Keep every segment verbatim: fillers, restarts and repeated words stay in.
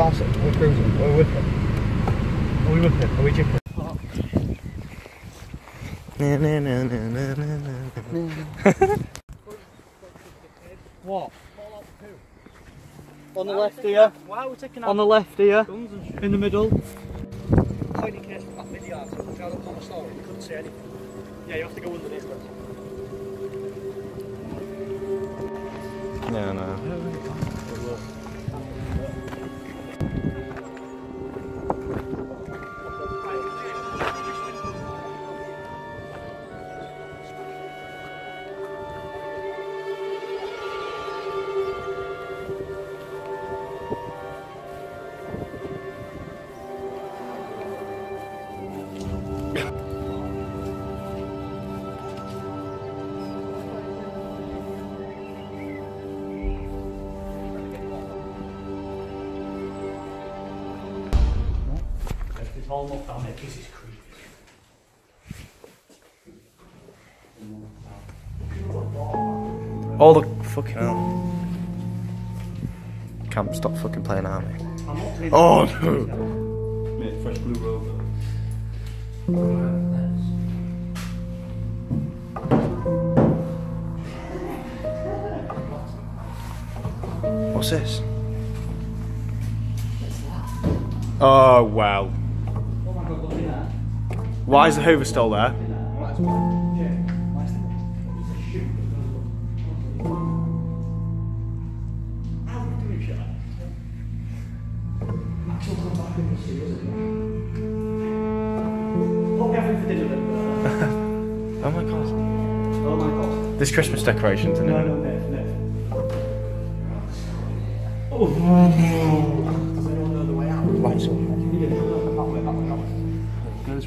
Barnsley, we're cruising, we're with him. Are we with him? Are we jipping? Na na na na na na na. What? On the left here. Why are we taking out? On the left here. Guns and shit. In the middle. Point in case that video out, so if I look on the story, you couldn't see anything. Yeah, you have to go underneath this. No, no. All locked down there, this is creepy. All the fucking hell. Can't stop fucking playing army. Oh no! Mate, fresh blue rover. What's this? Oh wow. Why is the Hoover still there? Oh my god. Oh my god. There's Christmas decorations in it. No, no, no. Oh. Does anyone know the way out? Right, so.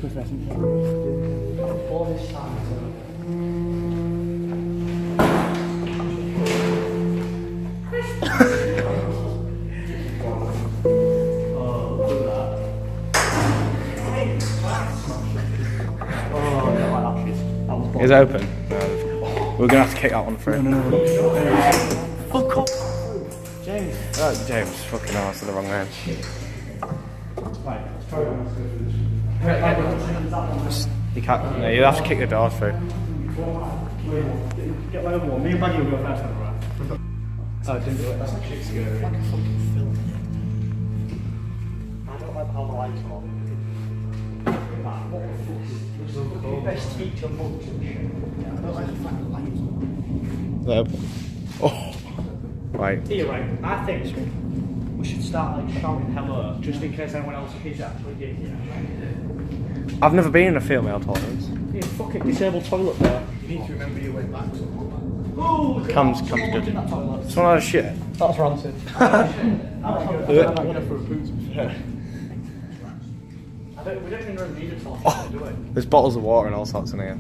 With resin. All this time, oh, look at that. Oh, no, that was it's open. No, we're going to have to kick that one through. No, no, no. Fuck off. James. Oh, James, fucking arse to the wrong man. Right, let's try one. Let's go through this. You can't, no, you'll have to kick the door through. Get my own one. Me and Maggie will go first. Oh, didn't do it. That's actually scary. It's like a fucking film. I don't like how the lights are. What the best teacher books and shit. I don't like the fact the lights are. Oh. Right. You're right. I think we should start like shouting hello just in case anyone else is actually getting here. I've never been in a female toilet. Yeah, fucking disabled toilet there. You need to remember your way back. Oh, comes, comes good. It's one of those shit. That's rancid. I'm not going for a boot. I don't, we don't even need a toilet, oh, do we? There's bottles of water and all sorts in here.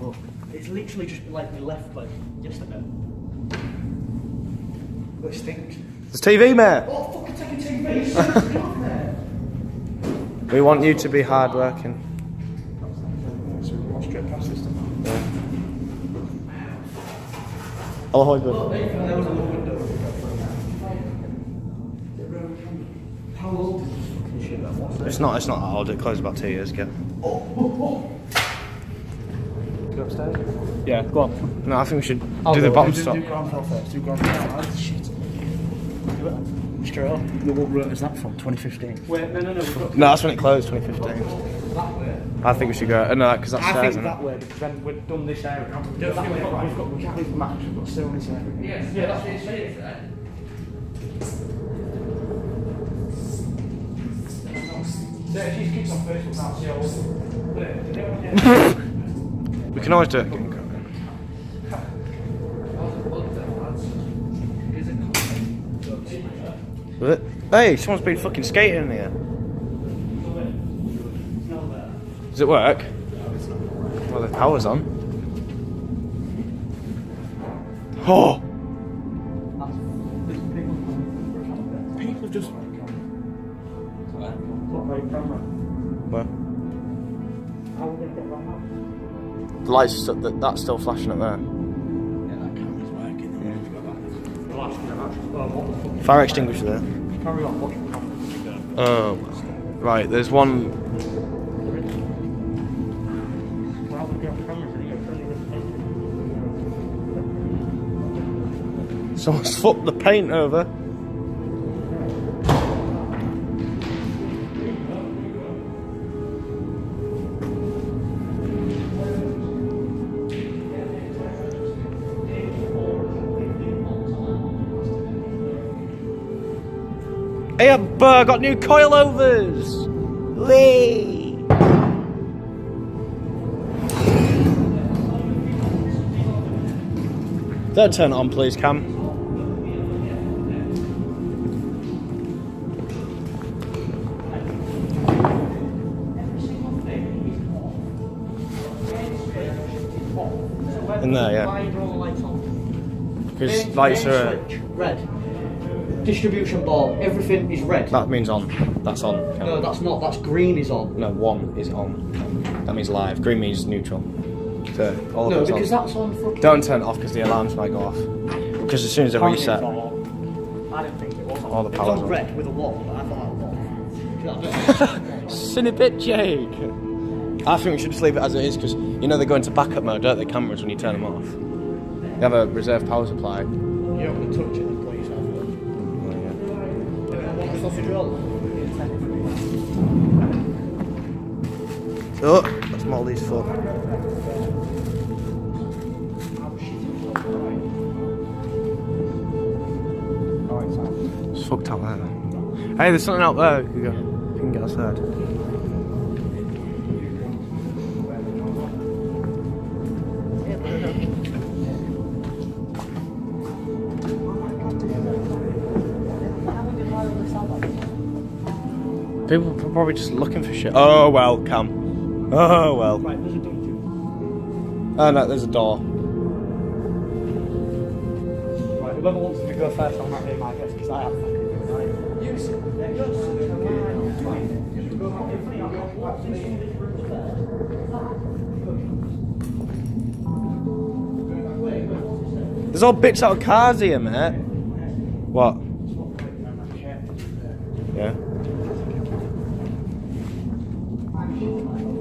Fuck. It's literally just like we left like yesterday. It stinks. There's T V, mate! Oh, fucking take a T V! It's not there! We want you to be hard working. I'll hold it. How old is this fucking shit that was? It's not, it's not that old, it closed about two years ago. Go upstairs? Yeah, go on. No, I think we should I'll do the bottom stop. Do ground floor first, do ground floor first. Shit. Do it. Straight up. What route is that from? twenty fifteen? Wait, no, no, no. No, that's when it closed, twenty fifteen. That way. I think we should go. No, because that's stairs, isn't it? I think that way, because then we've done this area. We've done that way, right? We've got, we can't leave the match, we've got so many areas. Yes, yeah, that's what you're saying, isn't it? So if she keeps on first, we'll now see how old. We can always do it again. Hey, someone's been fucking skating in here. Does it work? Well, the power's on. Oh! People just... Where? The lights, that's still flashing up there. Fire extinguisher there. Carry on, watch the camera. Um, right, there's one. Someone's flipped the paint over. Hey, I've uh, got new coilovers! Whee! Don't turn it on, please, Cam. In there, yeah. Because lights are... Red. Distribution bar, everything is red. That means on. That's on. Cam. No, that's not. That's green is on. No, one is on. That means live. Green means neutral. So all of no, it's on. No, because that's on fucking... Don't turn it off because the alarms might go off. Because as soon as they reset... On. I didn't think it was on. All the power's on. It's red with a one, but I thought that was on. Silly bit, Jake. I think we should just leave it as it is because you know they go into backup mode, don't they, cameras, when you turn them off? They have a reserve power supply. You don't want to touch it. Oh, that's Molly's foot. It's fucked out there. Hey, there's something out there. You can, you can get outside. People are probably just looking for shit. Oh well, Cam. Oh well. Right, there's a door too. Oh no, there's a door. Right, whoever wants to go first on that name, I guess, because I have fucking good. You sit there, you're such a man. There's all bits out of cars here, mate. What? Yeah.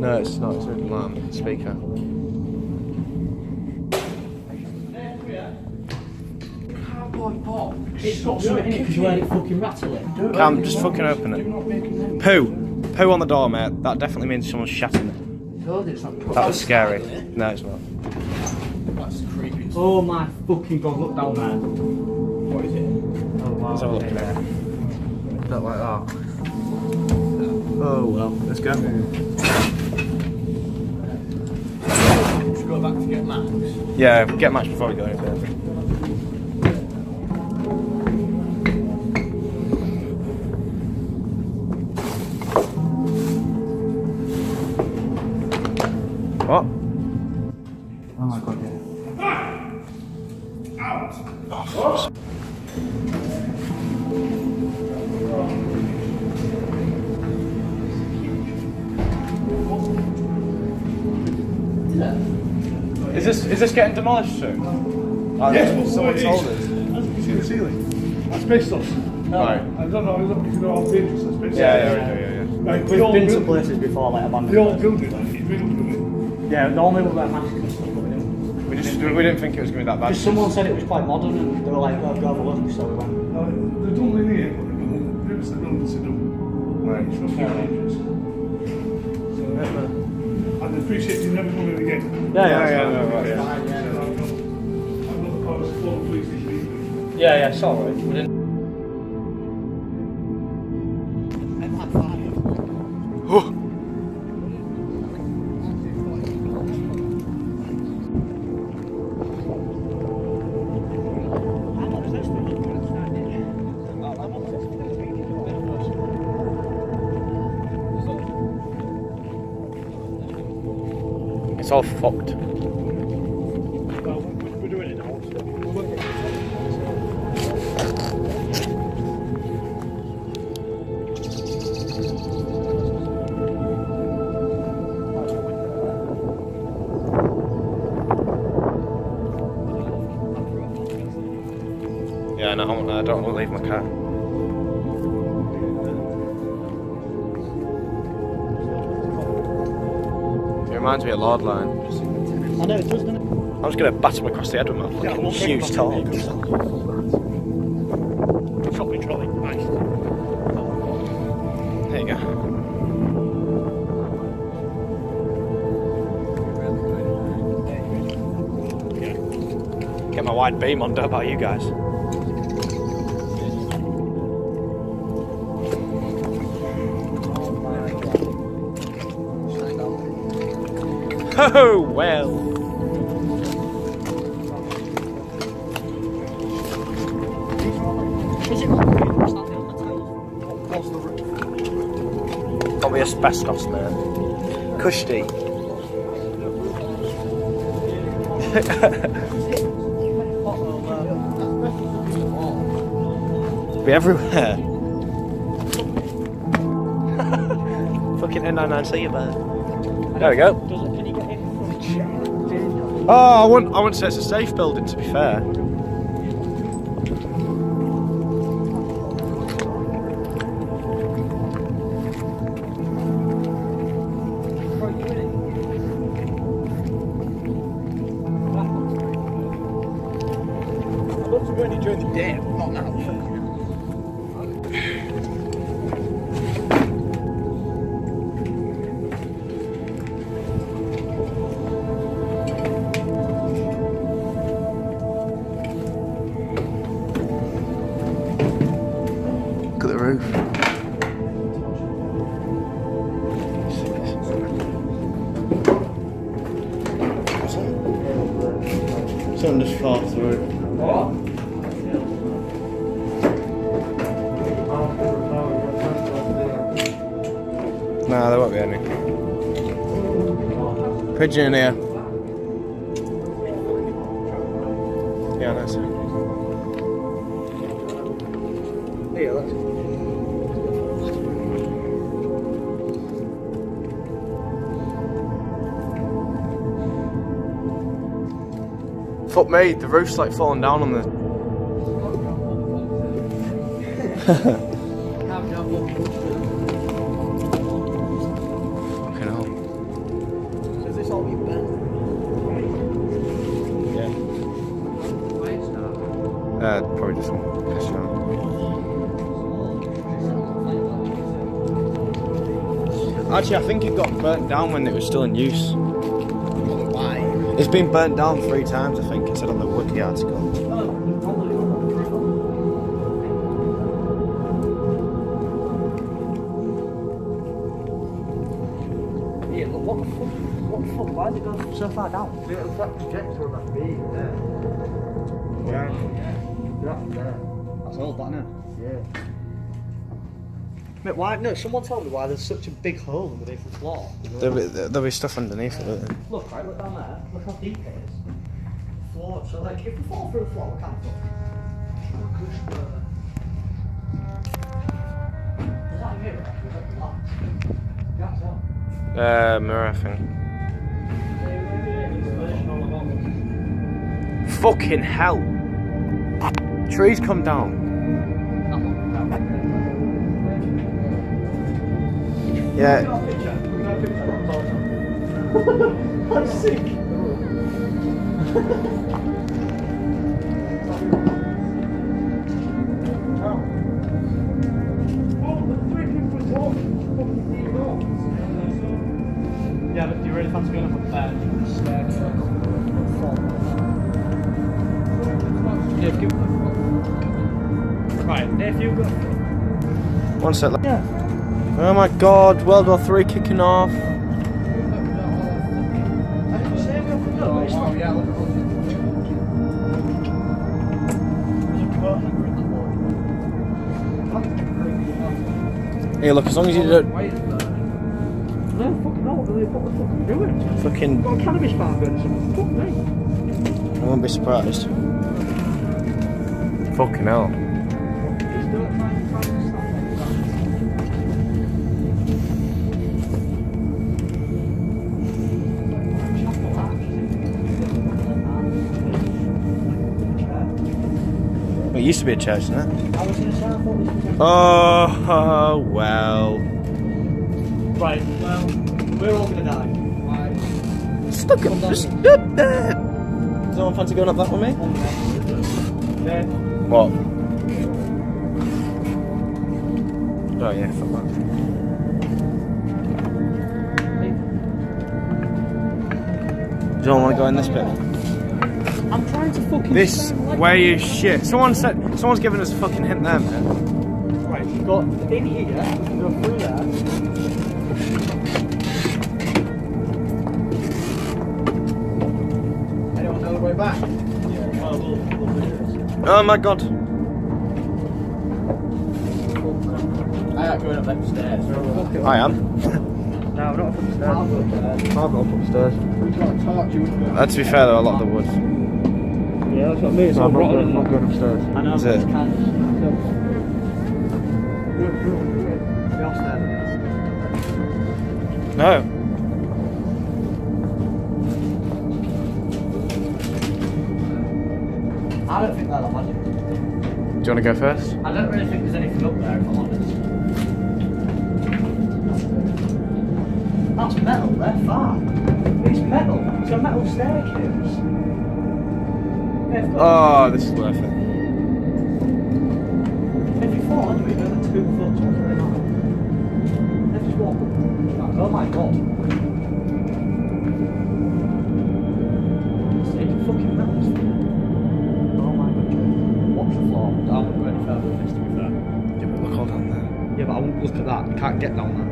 No, it's not. It's an alarm speaker. Cardboard box. It's got something in it because you heard it fucking rattling. Cam, just fucking open it. Poo. Poo on the door, mate. That definitely means someone's shatting it. That was scary. No, it's not. That's creepy. Oh my fucking god, look down there. What is it? Oh wow. Let's have a look at it. Not like that. Oh well, let's go. Should we go back to get Max? Yeah, get Max before we go any further. What? Oh my god, yeah. Out! Oh, Is this is this getting demolished soon? Like, yes, but someone told us. As you can see the ceiling. That's asbestos. No. Right. I don't know if you know how dangerous asbestos is. Yeah, yeah, yeah, yeah. Like, we've been to places before, like abandoned. The old building, like it's riddled with it. Yeah, normally we wear masks and stuff, but we didn't. We just we didn't think it was going to be that bad. Because someone said it was quite modern, and they were like, "Oh, go have a look," so we went. No, they don't live here, but they've previously built this in. Right. It's not very dangerous. So. I'd appreciate you never coming again. Yeah, yeah, yeah, no, right, yeah. I've got the powers to call the police if you need me. Yeah, yeah, it's alright. We didn't. I'm not It's all fucked. We're doing it now. Yeah, no, I don't want to leave my car. reminds me of Lordline. I know, it does, doesn't it? I was going to batter him across the head with my yeah, fucking huge torque. Probably trolley, nice. There you go. Get my wide beam on, don't about you guys. Oh well. Probably asbestos there. Kushti. Be everywhere. Fucking N ninety-nine C about. There we go. Oh, I wouldn't, I wouldn't say it's a safe building, to be fair. I'd love to go in and join the dead, not now. Someone just fell through. What? Nah, there won't be any. Pigeon in here. Yeah, that's it. Here, that's Fuck me, the roof's like falling down on the... Fucking hell. Does this all be bent? Yeah. Uh, probably just piss around. Actually, I think it got burnt down when it was still in use. It's been burnt down three times, I think it said on the wiki article. Yeah, but what the fuck? What the fuck? Why is it going so far down? Yeah, it's that projector on that beam there. Yeah. Yeah. That's there. That's old, that now. Yeah. Mate, why? No, someone tell me why there's such a big hole in the basement floor. There'll be, there'll be stuff underneath it, won't there? Look, right, look down there. Look how deep it is. Floor. So, like, if we fall through a floor, we can't fall. Is that a mirror? Is that the lamp? That's it. Uh, mirror thing. Fucking hell! Trees come down. Yeah. I'm sick. Yeah, but you really fancy going up a bed and staircase and fall. Yeah, give it. Right, nephew, go. One sec. Yeah. Oh my god, World War Three kicking off. Hey look, as long as you don't... I don't fucking know what the fuck they're doing. Fucking... We've got a cannabis farm going or something. Fuck me. I won't be surprised. Fucking hell. It used to be a church, isn't it? I was in a town, I thought this was a oh, oh, well. Right, well, we're all gonna die. Bye. Look at that. Does anyone fancy going up that with me? Yeah. What? Oh yeah, fuck that. Do you want to go in this bit? I'm trying to fucking... This way is shit. Someone said... Someone's giving us a fucking hint there, man. Right, you've got in here, you can go through there. Back. Oh my god. I am going up them stairs. I am. No, I'm not up the stairs. I'll go upstairs. I'll go upstairs. We've got to talk to you. Uh, to be fair though, I like the wood. Yeah, that's what I mean. It's no, all rotten. I'm not going upstairs. I know. Is it? Can. No. I don't think that'll happen. Do you want to go first? I don't really think there's anything up there, if I'm honest. That's metal, they're far. It's metal, it's a metal staircase. Oh, this is worth it. If you fall on you, you're going to two foot, it's really not. Let's just walk up. Oh my god. Look at that, you can't get down there.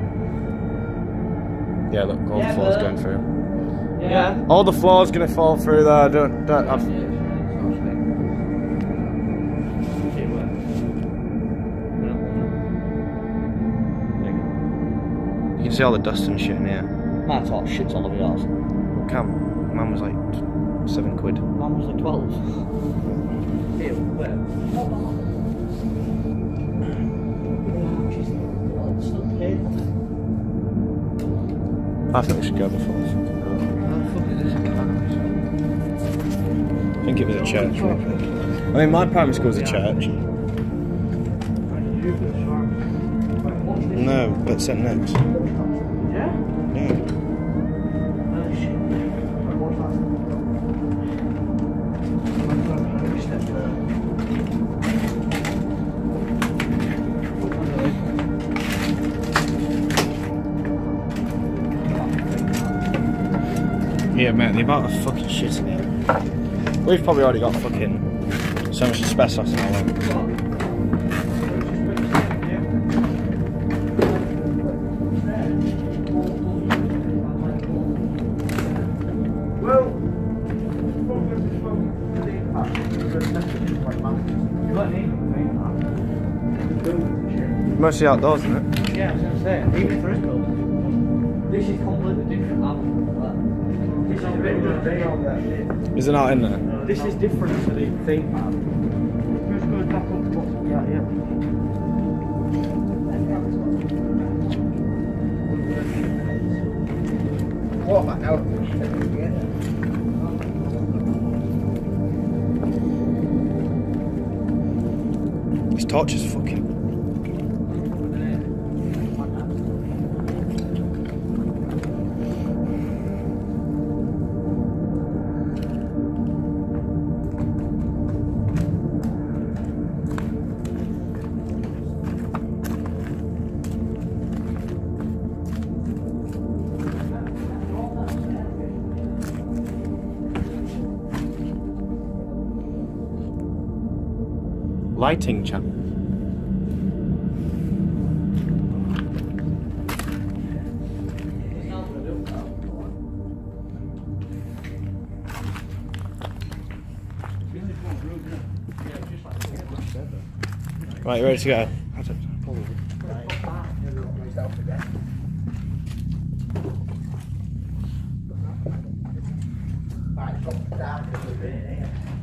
Yeah, look, all yeah, the floor's but... going through. Yeah. All the floor's gonna fall through there, don't, don't have... You can see all the dust and shit in here. Man, it's all shit's all over yours. Well, Cam, man was like seven quid. Man was like twelve. Here, where? I think we should go before this. I think it was a church. I mean, my primary school was a church. No, but Saint Nick's. Yeah? Yeah, mate, the amount of fucking shit in here. We've probably already got fucking so much asbestos in our way. Mostly outdoors, isn't it? Yeah, I was going to say, even if there is cold, this is completely different animal. Is it not in there? No, this is different to the thing, man. Just go back up to what we are here. What about now? This torch is fucking... Lighting channel. Right, you ready to go? Right,